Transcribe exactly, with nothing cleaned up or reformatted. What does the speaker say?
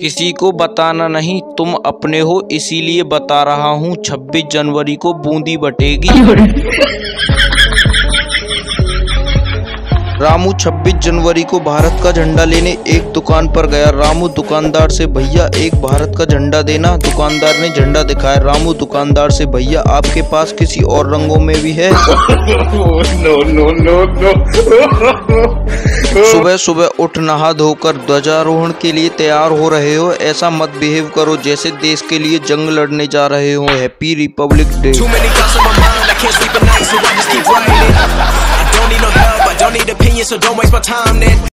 किसी को बताना नहीं, तुम अपने हो इसीलिए बता रहा हूँ। छब्बीस जनवरी को बूंदी बटेगी। रामू छब्बीस जनवरी को भारत का झंडा लेने एक दुकान पर गया। रामू दुकानदार से भैया एक भारत का झंडा देना। दुकानदार ने झंडा दिखाया। रामू दुकानदार से भैया आपके पास किसी और रंगों में भी है? No no no no. सुबह सुबह उठ नहा धोकर ध्वजारोहण के लिए तैयार हो रहे हो, ऐसा मत बिहेव करो जैसे देश के लिए जंग लड़ने जा रहे हो। Happy Republic Day. So don't waste my time then.